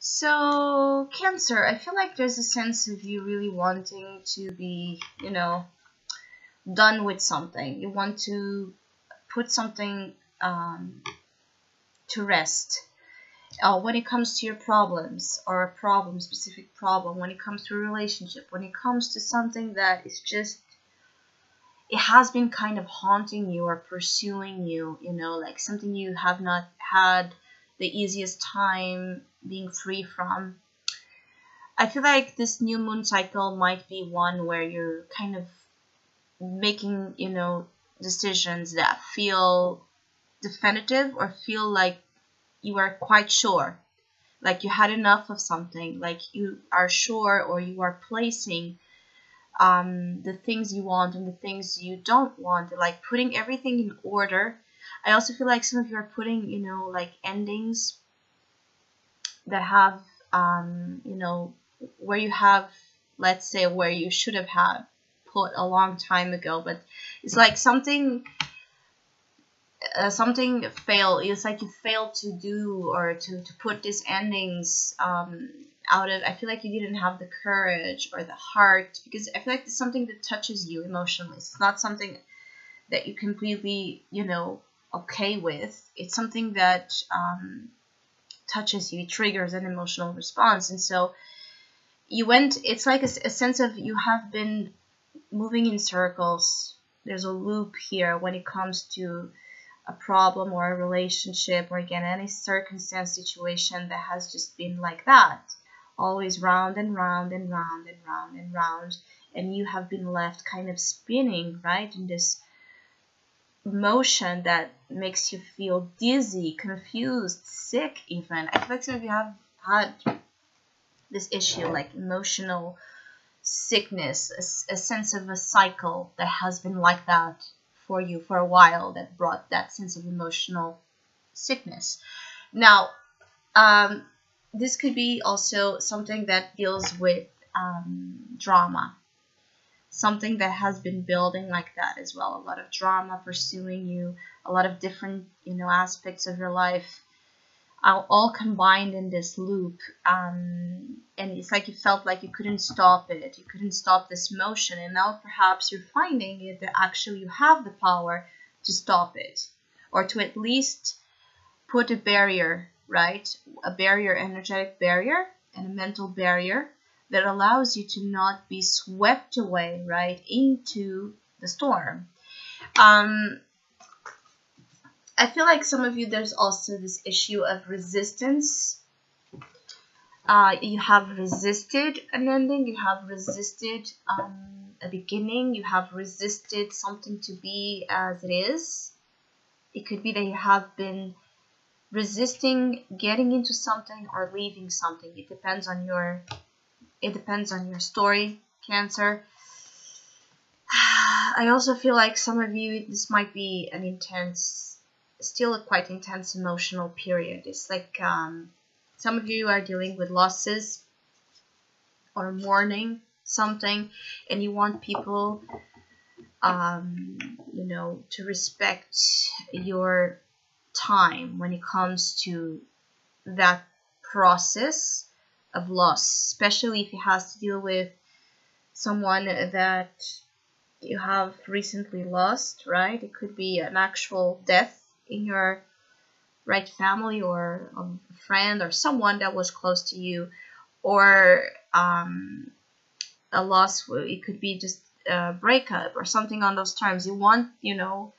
So, Cancer, I feel like there's a sense of you really wanting to be, you know, done with something. You want to put something to rest. When it comes to your problems, or a problem, specific problem, when it comes to a relationship, when it comes to something that is just, it has been kind of haunting you or pursuing you, you know, like something you have not had the easiest time being free from. I feel like this new moon cycle might be one where you're kind of making, you know, decisions that feel definitive or feel like you are quite sure, like you had enough of something, like you are sure, or you are placing the things you want and the things you don't want, like putting everything in order. I also feel like some of you are putting, you know, like endings that have, you know, where you have, let's say, where you should have had put a long time ago, but it's like something failed. It's like you failed to do or to put these endings out of, I feel like you didn't have the courage or the heart, because I feel like it's something that touches you emotionally. It's not something that you completely, you know, okay with. It's something that touches you, triggers an emotional response. And so you went, it's like a sense of you have been moving in circles. There's a loop here when it comes to a problem or a relationship, or again, any circumstance, situation that has just been like that, always round and round and round and round and round, and you have been left kind of spinning, right, in this motion that makes you feel dizzy, confused, sick even. I feel like some of you have had this issue, like emotional sickness, a sense of a cycle that has been like that for you for a while, that brought that sense of emotional sickness. Now, this could be also something that deals with drama, something that has been building like that as well, a lot of drama pursuing you, a lot of different, you know, aspects of your life all combined in this loop, and it's like you felt like you couldn't stop it, you couldn't stop this motion, and now perhaps you're finding it that actually you have the power to stop it, or to at least put a barrier, right, a barrier, energetic barrier and a mental barrier that allows you to not be swept away, right, into the storm. I feel like some of you, there's also this issue of resistance. You have resisted an ending, you have resisted a beginning, you have resisted something to be as it is. It could be that you have been resisting getting into something or leaving something. It depends on your, it depends on your story, Cancer. I also feel like some of you, this might be an intense, still a quite intense emotional period. It's like some of you are dealing with losses or mourning something, and you want people, you know, to respect your time when it comes to that process of loss, especially if it has to deal with someone that you have recently lost, right? It could be an actual death in your right family, or a friend, or someone that was close to you, or a loss. It could be just a breakup or something on those terms. You want, you know,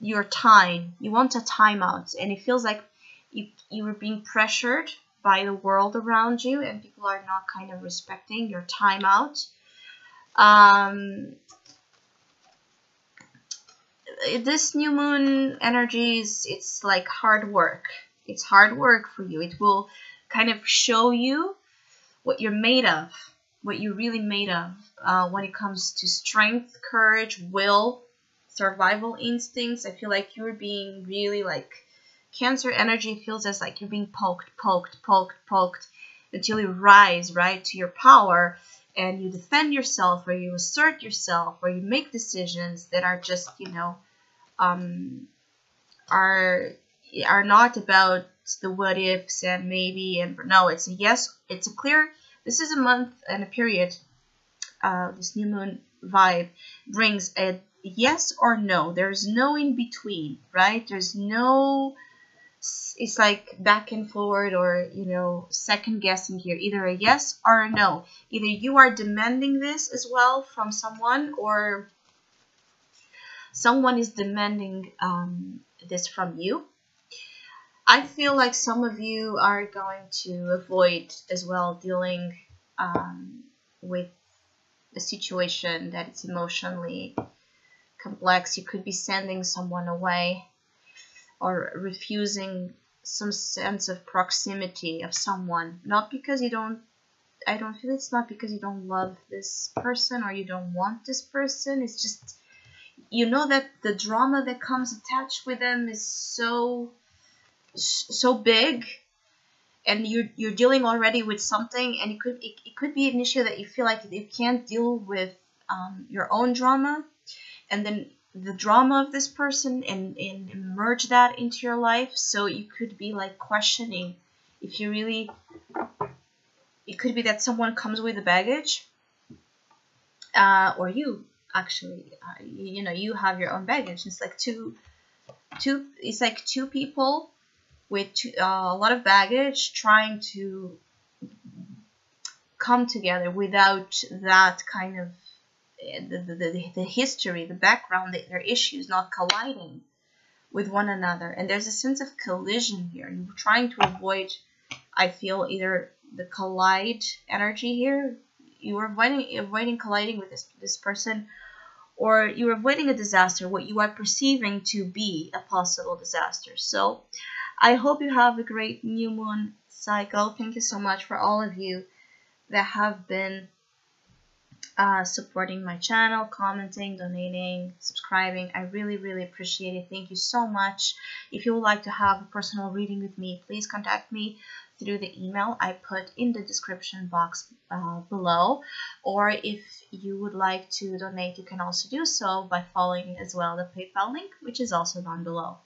your time. You want a timeout, and it feels like you were being pressured by the world around you, and people are not kind of respecting your timeout. This new moon energy is, it's like hard work. It's hard work for you. It will kind of show you what you're made of, what you're really made of when it comes to strength, courage, will, survival instincts. I feel like you're being really, like, Cancer energy feels as like you're being poked until you rise, right, to your power, and you defend yourself, or you assert yourself, or you make decisions that are just, you know, are not about It's the what ifs and maybe and no. It's a yes. It's a clear. This is a month and a period. This new moon vibe brings a yes or no. There's no in between, right? There's no. It's like back and forward, or you know, second guessing here. Either a yes or a no. Either you are demanding this as well from someone, or someone is demanding this from you. I feel like some of you are going to avoid as well dealing with a situation that is emotionally complex. You could be sending someone away, or refusing some sense of proximity of someone. Not because you don't, I don't feel it's not because you don't love this person or you don't want this person. It's just, you know, that the drama that comes attached with them is so big, and you're dealing already with something, and it could be an issue that you feel like you can't deal with your own drama, and then the drama of this person and merge that into your life. So you could be like questioning if you really, it could be that someone comes with a baggage, or you actually you know, you have your own baggage. It's like two people with a lot of baggage trying to come together without that kind of the history, the background, their issues not colliding with one another, and there's a sense of collision here, and we're trying to avoid, I feel, either the collide energy here, you're avoiding colliding with this person, or you're avoiding a disaster, what you are perceiving to be a possible disaster. So I hope you have a great new moon cycle. Thank you so much for all of you that have been supporting my channel, commenting, donating, subscribing. I really, really appreciate it. Thank you so much. If you would like to have a personal reading with me, please contact me through the email I put in the description box below. Or if you would like to donate, you can also do so by following as well the PayPal link, which is also down below.